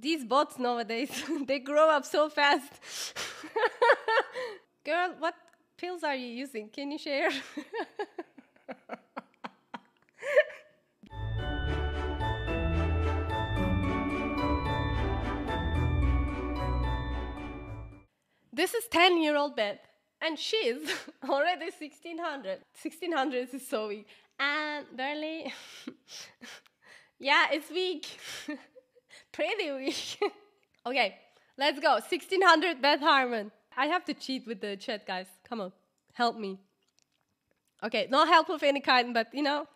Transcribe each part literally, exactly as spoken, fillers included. These bots nowadays, they grow up so fast. Girl, what pills are you using? Can you share? This is ten-year-old Beth, and she's already sixteen hundred. sixteen hundred is so weak. And barely... yeah, it's weak. Pretty weak. Okay, let's go. sixteen hundred Beth Harmon. I have to cheat with the chat, guys. Come on, help me. Okay, no help of any kind, but you know.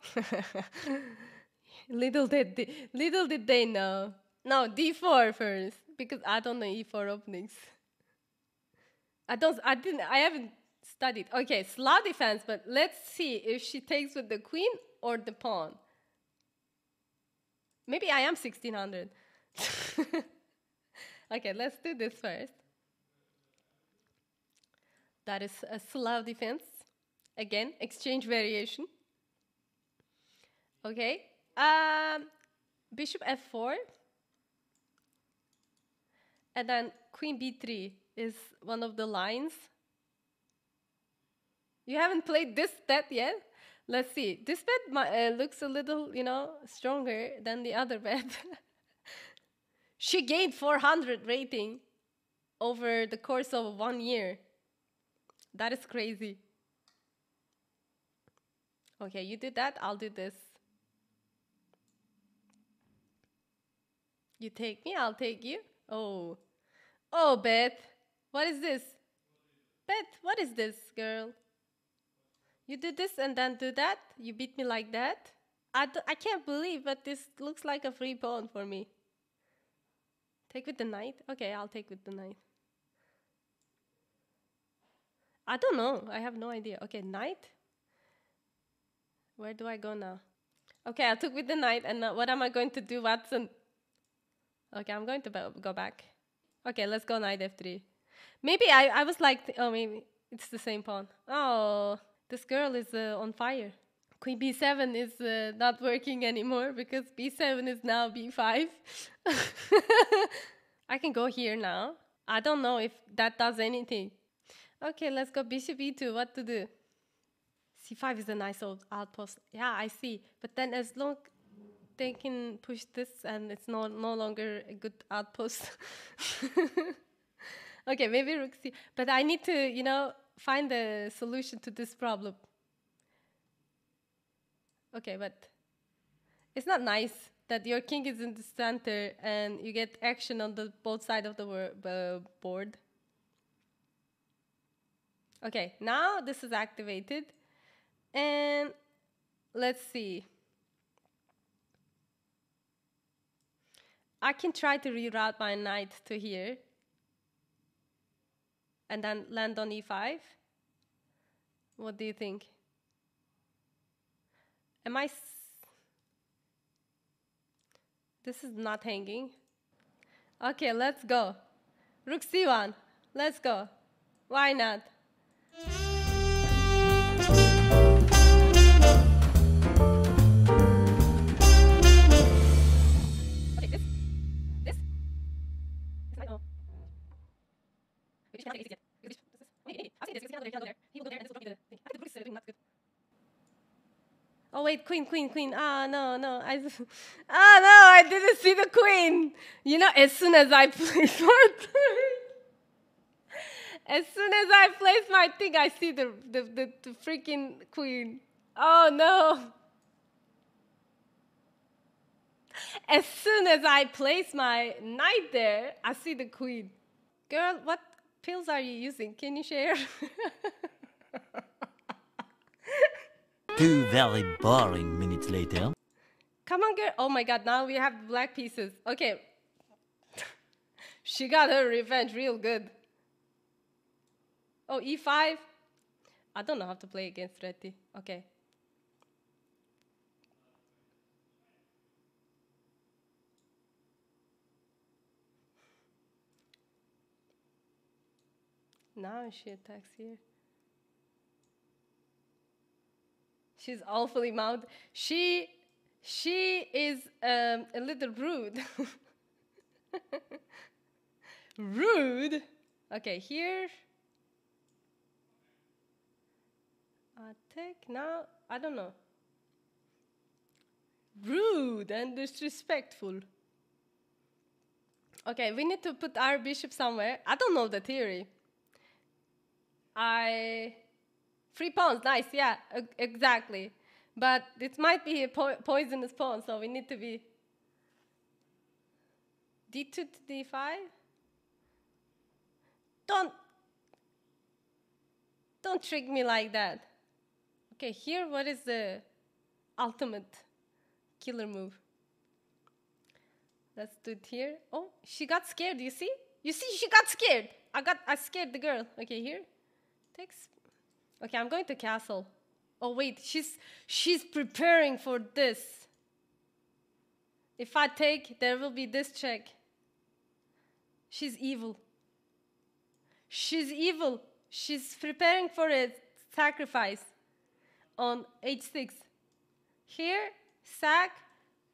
little, did they, little did they know. No, D four first, because I don't know E four openings. I don't. I didn't. I haven't studied. Okay, Slav defense. But let's see if she takes with the queen or the pawn. Maybe I am sixteen hundred. Okay, let's do this first. That is a Slav defense. Again, exchange variation. Okay. Um, bishop f four, and then queen b three. Is one of the lines. You haven't played this bet yet? Let's see. This bet uh, looks a little, you know, stronger than the other bet. She gained four hundred rating over the course of one year. That is crazy. Okay, you did that, I'll do this. You take me, I'll take you. Oh. Oh, Beth. What is this? Beth, what is this, girl? You do this and then do that? You beat me like that? I, d I can't believe, but this looks like a free pawn for me. Take with the knight? Okay, I'll take with the knight. I don't know. I have no idea. Okay, knight? Where do I go now? Okay, I took with the knight, and what am I going to do, Watson? Okay, I'm going to go back. Okay, let's go knight f three. Maybe I, I was like, oh, maybe it's the same pawn. Oh, this girl is uh, on fire. Queen b seven is uh, not working anymore because b seven is now b five. I can go here now. I don't know if that does anything. Okay, let's go bishop e two. What to do? c five is a nice old outpost. Yeah, I see. But then as long... they can push this and it's no, no longer a good outpost. Okay, maybe rook c. But I need to, you know, find a solution to this problem. Okay, but it's not nice that your king is in the center and you get action on the both sides of the uh, board. Okay, now this is activated. And let's see. I can try to reroute my knight to here and then land on e five. What do you think? Am I... S this is not hanging. Okay, let's go. Rook c one. Let's go. Why not? Oh wait, queen, queen, queen. Ah, no, no. I just, ah, no, I didn't see the queen. You know, as soon as I place my thing, as soon as I place my thing, I see the, the, the, the freaking queen. Oh, no. As soon as I place my knight there, I see the queen. Girl, what pills are you using? Can you share? Two very boring minutes later. Come on, girl. Oh my god, now we have black pieces. Okay. She got her revenge real good. Oh, e five. I don't know how to play against Reti. Okay. Now she attacks here. She's awfully mouthed. She, she is um, a little rude. Rude. Okay, here. I think now, I don't know. Rude and disrespectful. Okay, we need to put our bishop somewhere. I don't know the theory. I... Free pawns, nice, yeah, exactly. But it might be a po poisonous pawn, so we need to be... d two to d five? Don't... Don't trick me like that. Okay, here, what is the ultimate killer move? Let's do it here. Oh, she got scared, you see? You see, she got scared. I got, I scared the girl. Okay, here. Takes. Okay, I'm going to castle. Oh, wait, she's, she's preparing for this. If I take, there will be this check. She's evil. She's evil. She's preparing for a sacrifice on h six. Here, sac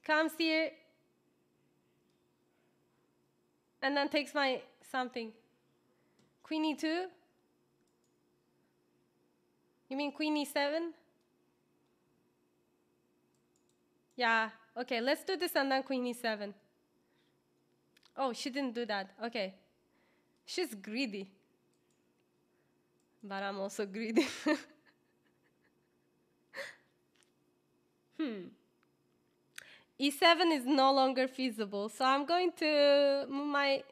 comes here. And then takes my something. Queen e two? You mean queen e seven? Yeah, okay, let's do this and then queen e seven. Oh, she didn't do that, okay. She's greedy. But I'm also greedy. hmm. e seven is no longer feasible, so I'm going to move my...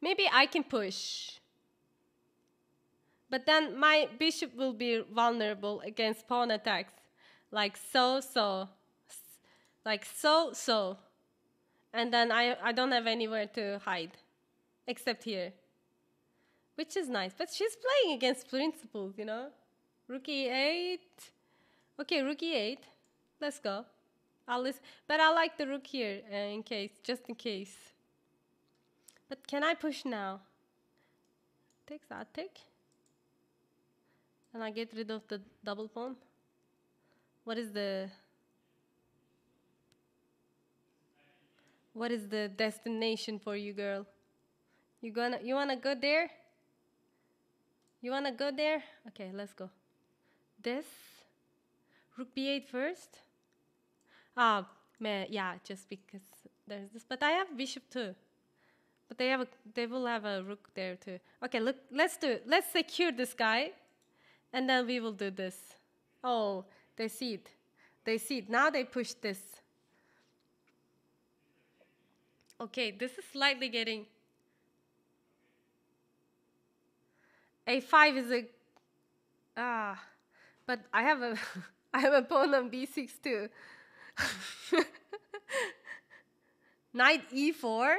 Maybe I can push. But then my bishop will be vulnerable against pawn attacks. Like so, so. Like so, so. And then I, I don't have anywhere to hide. Except here. Which is nice, but she's playing against principles, you know? Rook e eight. Okay, rook e eight. Let's go. I'll listen. But I like the rook here, uh, in case, just in case. But can I push now? Takes, I take. And I get rid of the double pawn. What is the... What is the destination for you, girl? You gonna, you wanna go there? You wanna go there? Okay, let's go. This. Rook b eight first. Ah, oh, yeah, just because there's this. But I have bishop too. But they have a, they will have a rook there too. Okay, look, let's do it. Let's secure this guy, and then we will do this. Oh, they see it. They see it. Now they push this. Okay, this is slightly getting. a five is a ah, but I have a I have a pawn on b six too. Knight e four.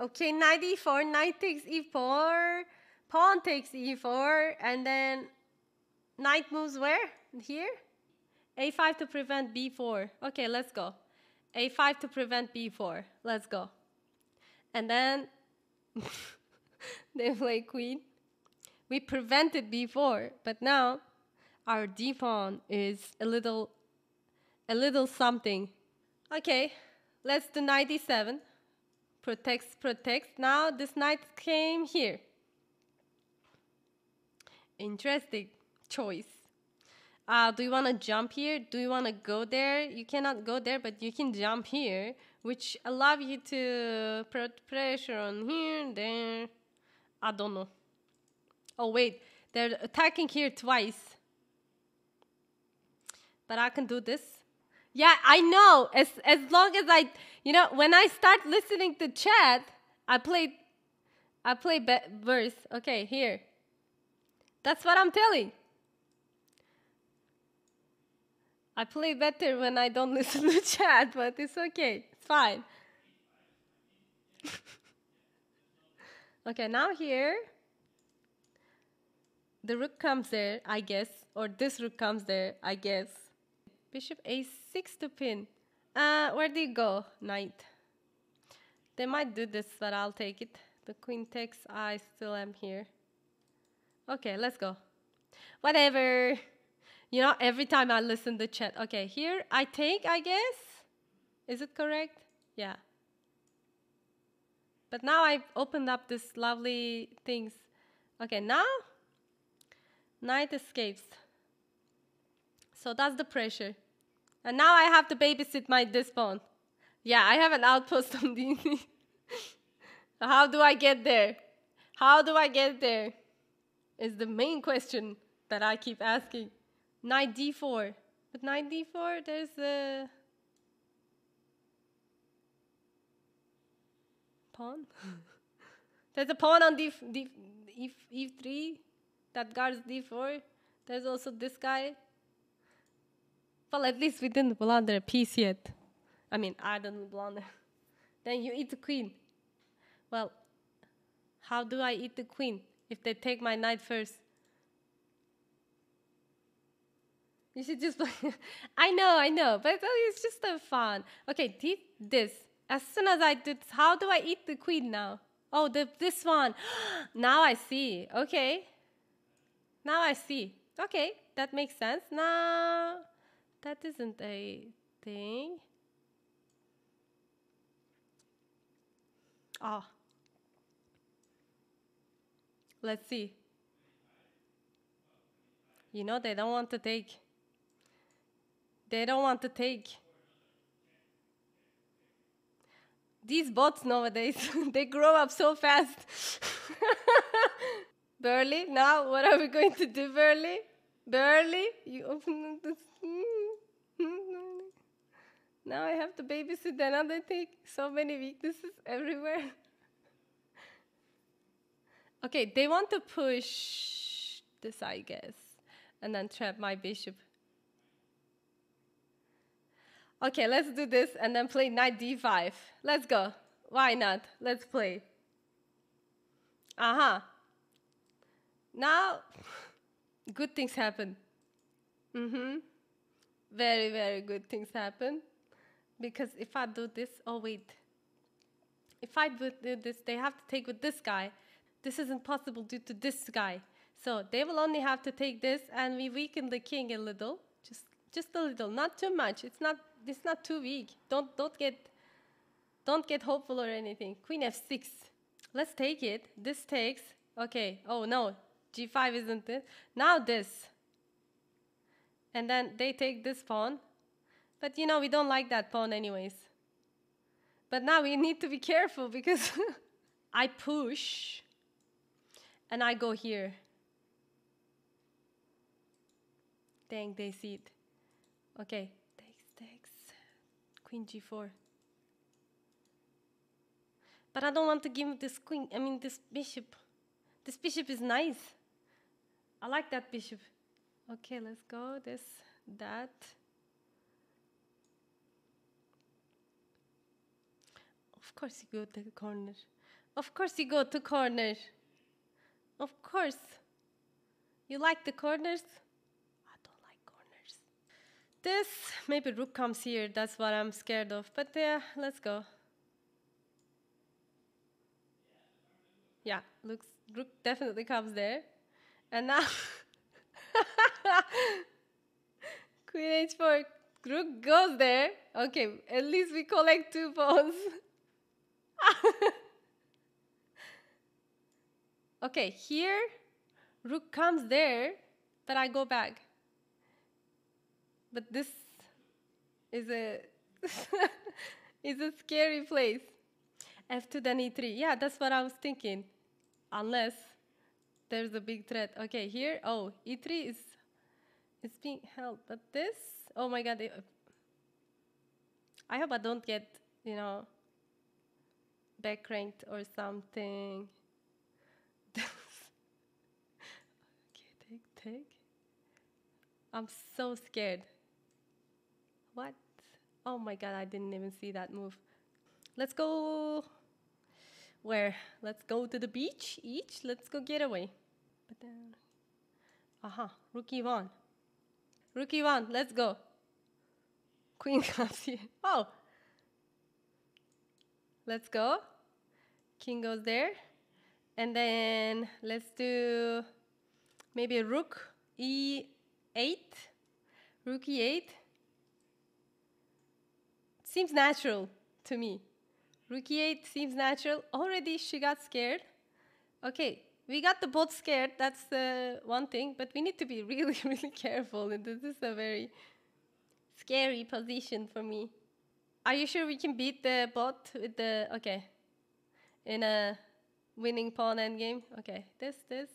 Okay, knight e four, knight takes e four, pawn takes e four, and then knight moves where? Here? a five to prevent b four. Okay, let's go. a five to prevent b four. Let's go. And then they play queen. We prevented b four, but now our d pawn is a little, a little something. Okay, let's do knight e seven. Protects, protects. Now this knight came here. Interesting choice. Uh, do you want to jump here? Do you want to go there? You cannot go there, but you can jump here, which allows you to put pressure on here, there. I don't know. Oh wait, they're attacking here twice. But I can do this. Yeah, I know. As as long as I, you know, when I start listening to chat, I play, I play verse. Okay, here. That's what I'm telling. I play better when I don't listen to chat, but it's okay. It's fine. Okay, now here. The rook comes there, I guess, or this rook comes there, I guess. Bishop a six to pin. Uh, where do you go, knight? They might do this, but I'll take it. The queen takes, I still am here. Okay, let's go. Whatever. You know, every time I listen to chat. Okay, here I take, I guess. Is it correct? Yeah. But now I've opened up this lovely things. Okay, now night escapes. So that's the pressure. And now I have to babysit my this bone. Yeah, I have an outpost on D and D. How do I get there? How do I get there? Is the main question that I keep asking. Knight d four. But knight d four, there's a... pawn? There's a pawn on d, d, d, e three that guards d four. There's also this guy. Well, at least we didn't blunder a piece yet. I mean, I didn't blunder. Then you eat the queen. Well, how do I eat the queen if they take my knight first? You should just play. I know, I know, but it's just so fun. Okay, did this. As soon as I did, how do I eat the queen now? Oh, the, this one. Now I see. Okay. Now I see. Okay, that makes sense. Now, that isn't a thing. Oh. Let's see. You know, they don't want to take. They don't want to take. These bots nowadays, they grow up so fast. Burley, now what are we going to do, Burley? Burley, you open this. Now I have to babysit another thing. So many weaknesses everywhere. Okay, they want to push this, I guess. And then trap my bishop. Okay, let's do this and then play knight d five. Let's go. Why not? Let's play. Uh-huh. Now, good things happen. Mm-hmm. Very, very good things happen. Because if I do this, oh wait. If I do this, they have to take with this guy. This isn't possible due to this guy. So they will only have to take this and we weaken the king a little. Just just a little, not too much. It's not It's not too weak. Don't don't get don't get hopeful or anything. Queen f six. Let's take it. This takes. Okay. Oh no. g five isn't it? Now this. And then they take this pawn. But you know we don't like that pawn anyways. But now we need to be careful because I push and I go here. Dang, they see it. Okay. Queen g four. But I don't want to give this queen, I mean this bishop. This bishop is nice. I like that bishop. Okay, let's go. This, that. Of course you go to the corner. Of course you go to corner. Of course. You like the corners? This, maybe rook comes here, that's what I'm scared of, but yeah, let's go. Yeah, looks, rook definitely comes there. And now, queen h four, rook goes there. Okay, at least we collect two pawns. Okay, here, rook comes there, but I go back. But this is a is a scary place. f two then e three. Yeah, that's what I was thinking. Unless there's a big threat. Okay, here. Oh, e three is it's being held. But this. Oh my God. I hope I don't get you know back ranked or something. Okay, take take. I'm so scared. What? Oh my God, I didn't even see that move. Let's go... Where? Let's go to the beach, each. Let's go get away. But then... Aha, rook e one. Rook e one, let's go. Queen comes here. Oh! Let's go. King goes there. And then let's do... Maybe rook e eight. Rook e eight. Seems natural. to me. Rook E eight seems natural. Already she got scared. Okay, we got the bot scared. That's uh, one thing. But we need to be really, really careful. This is a very scary position for me. Are you sure we can beat the bot with the... Okay. In a winning pawn endgame? Okay, this, this.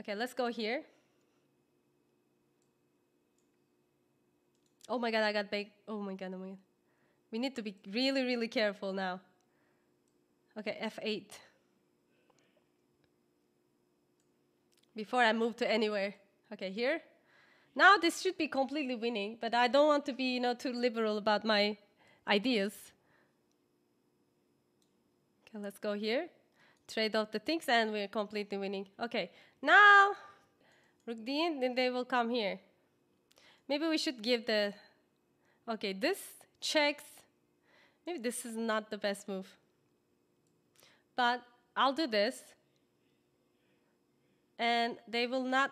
Okay, let's go here. Oh my god, I got big. Oh my god, oh my god. We need to be really, really careful now. Okay, F eight. Before I move to anywhere. Okay, here. Now this should be completely winning, but I don't want to be, you know, too liberal about my ideas. Okay, let's go here. Trade off the things and we're completely winning. Okay, now Rook D, then they will come here. Maybe we should give the... Okay, this checks. Maybe this is not the best move. But I'll do this. And they will not...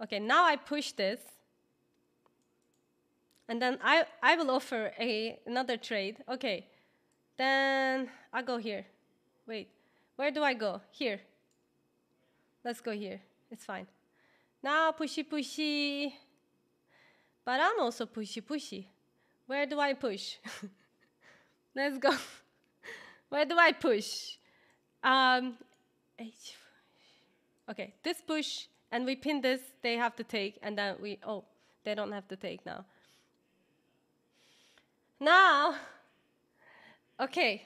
Okay, now I push this. And then I, I will offer a, another trade. Okay, then I'll go here. Wait, where do I go? Here. Let's go here. It's fine. Now pushy pushy, but I'm also pushy pushy. Where do I push? Let's go. Where do I push? Um, H. Okay, this push, and we pin this. They have to take, and then we. Oh, they don't have to take now. Now, okay.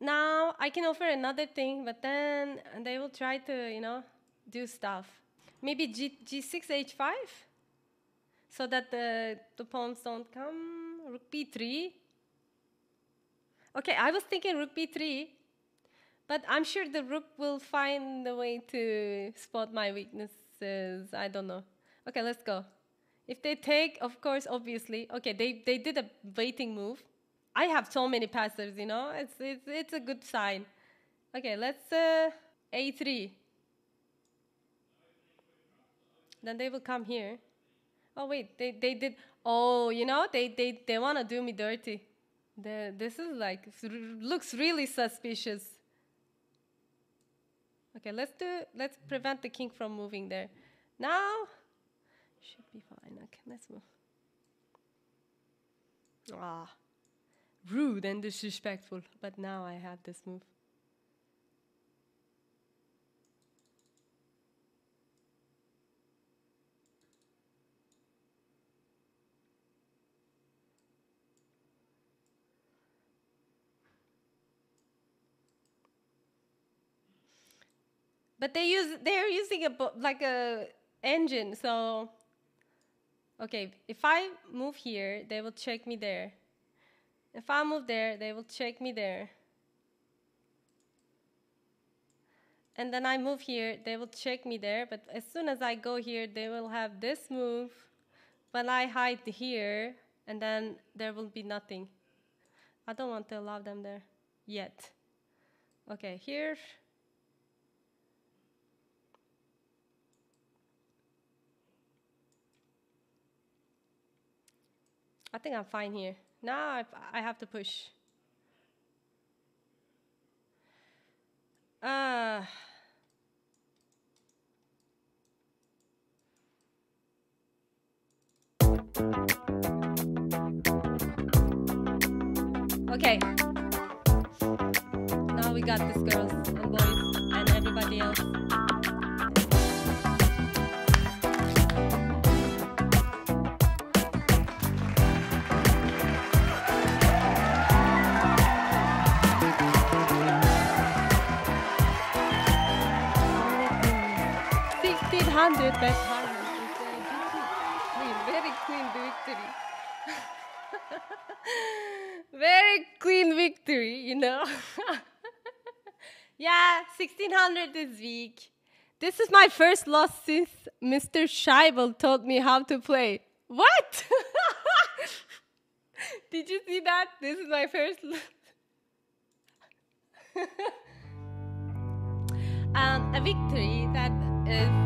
Now I can offer another thing, but then they will try to, you know, do stuff. Maybe G, G six H five, so that the, the pawns don't come. Rook B three. Okay, I was thinking Rook B three, but I'm sure the rook will find a way to spot my weaknesses. I don't know. Okay, let's go. If they take, of course, obviously. Okay, they, they did a waiting move. I have so many passers, you know. It's, it's, it's a good sign. Okay, let's uh, A three. Then they will come here. Oh wait, they, they did. Oh, you know, they they they wanna do me dirty. The, this is like looks really suspicious. Okay, let's do. Let's prevent the king from moving there. Now should be fine. Okay, let's move. Ah, rude and disrespectful. But now I have this move. But they use they're using a like a engine, so okay, if I move here, they will check me there. If I move there, they will check me there. And then I move here, they will check me there, but as soon as I go here, they will have this move. But I hide here, and then there will be nothing. I don't want to allow them there yet. Okay, here. I think I'm fine here. Now I've, I have to push. Uh, okay. Now we got this, girls and boys and everybody else. one hundred Beth Harmon is a queen, very clean victory. Very clean victory, you know. Yeah, sixteen hundred is weak. This is my first loss since Mister Scheibel taught me how to play. What? Did you see that? This is my first loss. um, a victory that is